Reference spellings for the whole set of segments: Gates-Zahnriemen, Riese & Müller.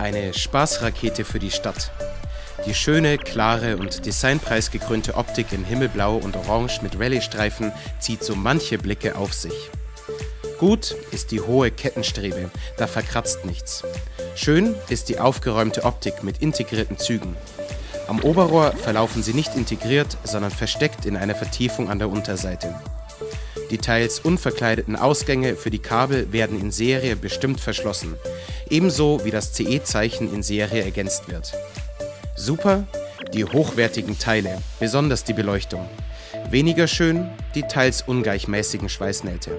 Eine Spaßrakete für die Stadt. Die schöne, klare und designpreisgekrönte Optik in Himmelblau und Orange mit Rallye-Streifen zieht so manche Blicke auf sich. Gut ist die hohe Kettenstrebe, da verkratzt nichts. Schön ist die aufgeräumte Optik mit integrierten Zügen. Am Oberrohr verlaufen sie nicht integriert, sondern versteckt in einer Vertiefung an der Unterseite. Die teils unverkleideten Ausgänge für die Kabel werden in Serie bestimmt verschlossen, ebenso wie das CE-Zeichen in Serie ergänzt wird. Super, die hochwertigen Teile, besonders die Beleuchtung. Weniger schön, die teils ungleichmäßigen Schweißnähte.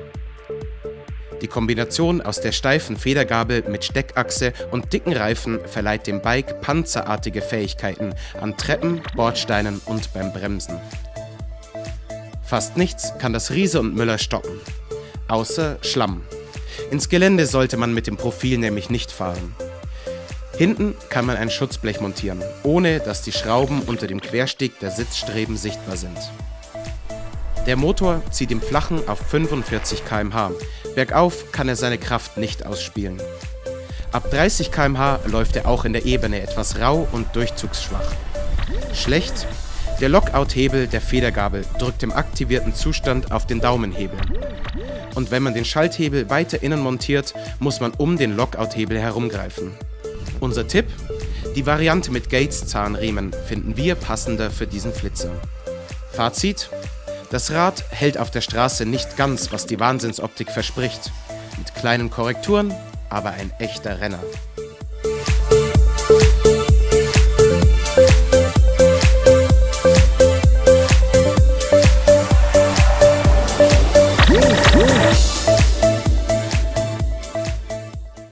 Die Kombination aus der steifen Federgabel mit Steckachse und dicken Reifen verleiht dem Bike panzerartige Fähigkeiten an Treppen, Bordsteinen und beim Bremsen. Fast nichts kann das Riese und Müller stoppen, außer Schlamm. Ins Gelände sollte man mit dem Profil nämlich nicht fahren. Hinten kann man ein Schutzblech montieren, ohne dass die Schrauben unter dem Quersteg der Sitzstreben sichtbar sind. Der Motor zieht im Flachen auf 45 km/h. Bergauf kann er seine Kraft nicht ausspielen. Ab 30 km/h läuft er auch in der Ebene etwas rau und durchzugsschwach. Schlecht? Der Lockout-Hebel der Federgabel drückt im aktivierten Zustand auf den Daumenhebel. Und wenn man den Schalthebel weiter innen montiert, muss man um den Lockout-Hebel herumgreifen. Unser Tipp? Die Variante mit Gates-Zahnriemen finden wir passender für diesen Flitzer. Fazit? Das Rad hält auf der Straße nicht ganz, was die Wahnsinnsoptik verspricht. Mit kleinen Korrekturen, aber ein echter Renner.